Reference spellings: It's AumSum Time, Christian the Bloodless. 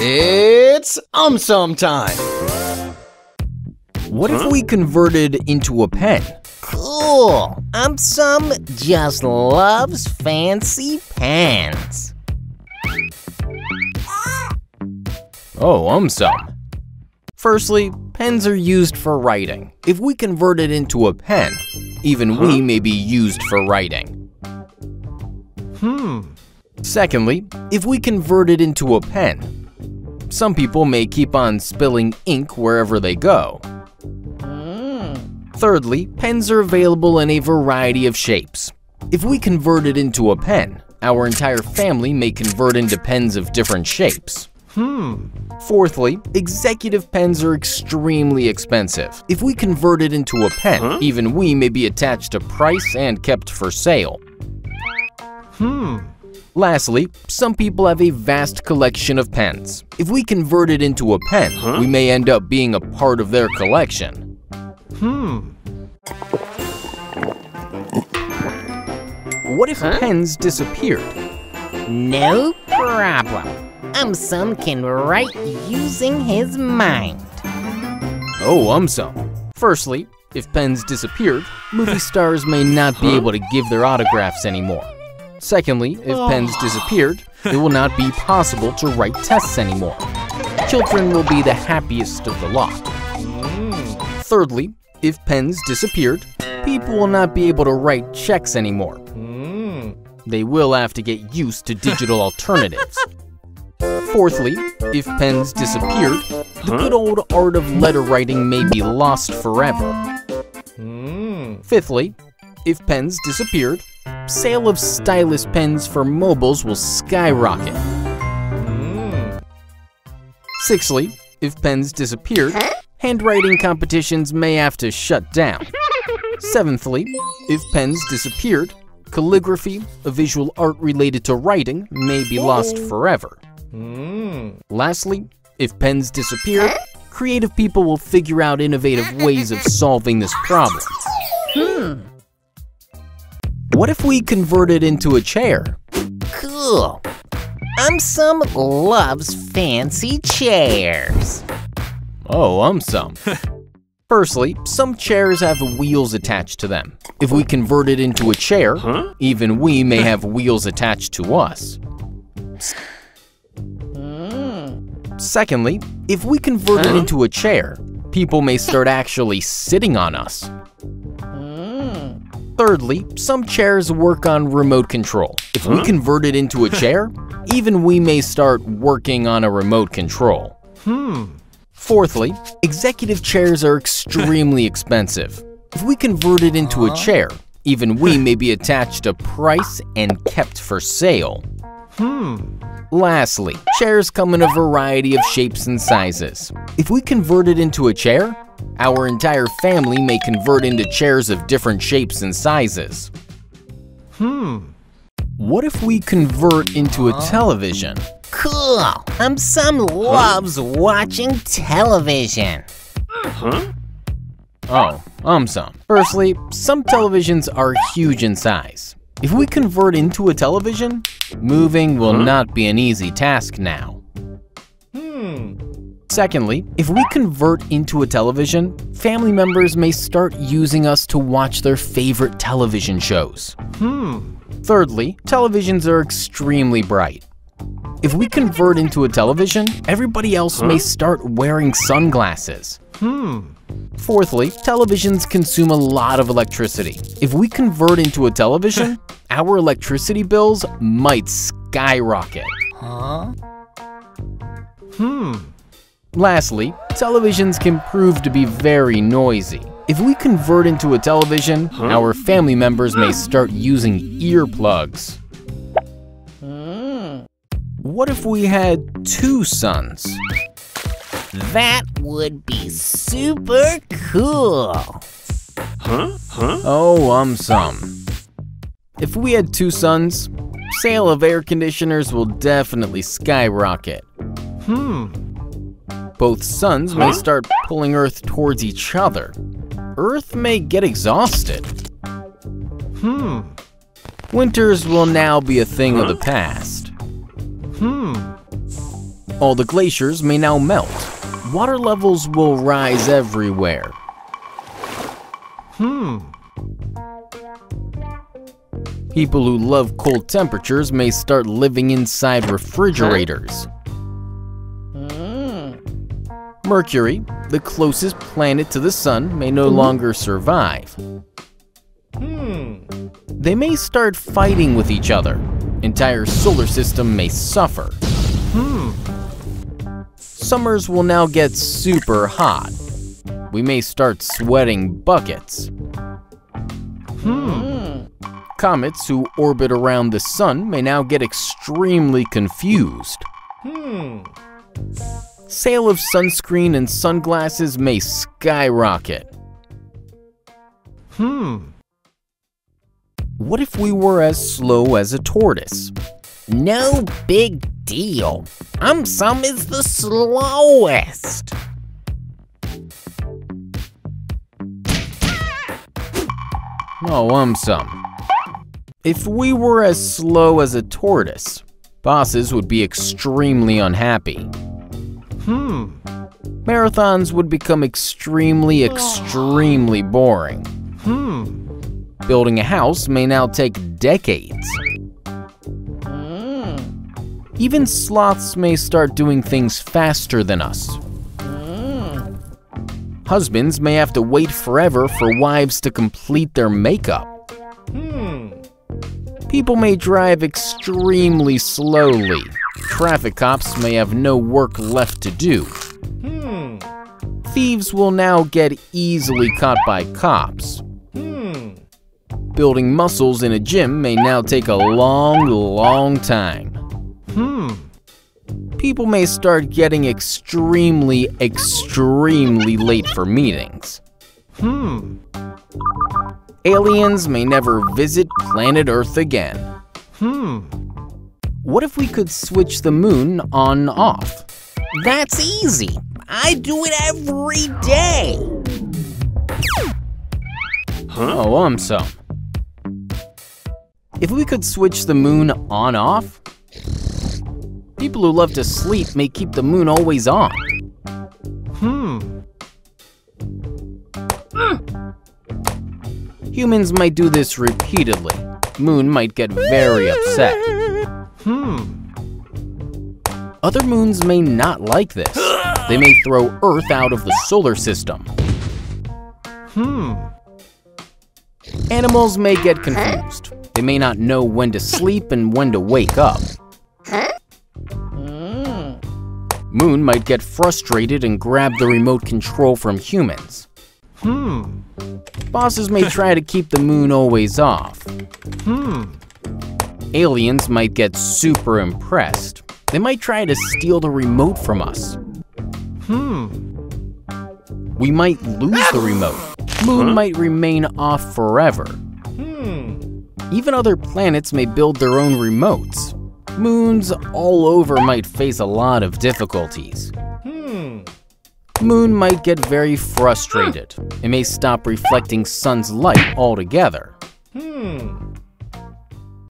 It's AumSum Time! What if we converted into a pen? Cool! AumSum just loves fancy pens. Oh, AumSum. Firstly, pens are used for writing. If we convert it into a pen, even we may be used for writing. Secondly, if we convert it into a pen, some people may keep on spilling ink wherever they go. Thirdly, pens are available in a variety of shapes. If we convert it into a pen, our entire family may convert into pens of different shapes. Fourthly, executive pens are extremely expensive. If we convert it into a pen, even we may be attached to price and kept for sale. Lastly, some people have a vast collection of pens. If we convert it into a pen, we may end up being a part of their collection. What if pens disappeared? No problem. AumSum can write using his mind. Oh, AumSum. Firstly, if pens disappeared, movie stars may not be able to give their autographs anymore. Secondly, if pens disappeared, it will not be possible to write tests anymore. Children will be the happiest of the lot. Thirdly, if pens disappeared, people will not be able to write checks anymore. They will have to get used to digital alternatives. Fourthly, if pens disappeared, the good old art of letter writing may be lost forever. Fifthly, if pens disappeared, sale of stylus pens for mobiles will skyrocket. Sixthly, if pens disappeared, handwriting competitions may have to shut down. Seventhly, if pens disappeared, calligraphy, a visual art related to writing, may be lost forever. Lastly, if pens disappeared, creative people will figure out innovative ways of solving this problem. What if we convert it into a chair? Cool. AumSum loves fancy chairs. Oh, AumSum. Firstly, some chairs have wheels attached to them. If we convert it into a chair, even we may have wheels attached to us. Secondly, if we convert it into a chair, people may start actually sitting on us. Thirdly, some chairs work on remote control. If we convert it into a chair, even we may start working on a remote control. Fourthly, executive chairs are extremely expensive. If we convert it into a chair, even we may be attached to price and kept for sale. Lastly, chairs come in a variety of shapes and sizes. If we convert it into a chair, our entire family may convert into chairs of different shapes and sizes. What if we convert into a television? Cool! AumSum loves watching television. Oh, AumSum. Firstly, some televisions are huge in size. If we convert into a television, moving will not be an easy task now. Secondly, if we convert into a television, family members may start using us to watch their favorite television shows. Thirdly, televisions are extremely bright. If we convert into a television, everybody else may start wearing sunglasses. Fourthly, televisions consume a lot of electricity. If we convert into a television, our electricity bills might skyrocket. Lastly, televisions can prove to be very noisy. If we convert into a television, our family members may start using earplugs. What if we had two sons? That would be super cool. Oh, AumSum. If we had two sons, sale of air conditioners will definitely skyrocket. Both suns may start pulling Earth towards each other. Earth may get exhausted. Winters will now be a thing of the past. All the glaciers may now melt. Water levels will rise everywhere. People who love cold temperatures may start living inside refrigerators. Mercury, the closest planet to the sun, may no longer survive. They may start fighting with each other. Entire solar system may suffer. Summers will now get super hot. We may start sweating buckets. Comets who orbit around the sun may now get extremely confused. Sale of sunscreen and sunglasses may skyrocket. What if we were as slow as a tortoise? No big deal. AumSum is the slowest. Oh, AumSum. If we were as slow as a tortoise, bosses would be extremely unhappy. Marathons would become extremely boring. Building a house may now take decades. Even sloths may start doing things faster than us. Husbands may have to wait forever for wives to complete their makeup. People may drive extremely slowly. Traffic cops may have no work left to do. Thieves will now get easily caught by cops. Building muscles in a gym may now take a long time. People may start getting extremely late for meetings. Aliens may never visit planet Earth again. What if we could switch the moon on/off? That's easy. I do it every day. Oh, AumSum. If we could switch the moon on/off, people who love to sleep may keep the moon always on. Humans might do this repeatedly. Moon might get very upset. Other moons may not like this. They may throw Earth out of the solar system. Animals may get confused. They may not know when to sleep and when to wake up. Moon might get frustrated and grab the remote control from humans. Bosses may try to keep the moon always off. Aliens might get super impressed. They might try to steal the remote from us. We might lose the remote. Moon might remain off forever. Even other planets may build their own remotes. Moons all over might face a lot of difficulties. Moon might get very frustrated. It may stop reflecting sun's light altogether.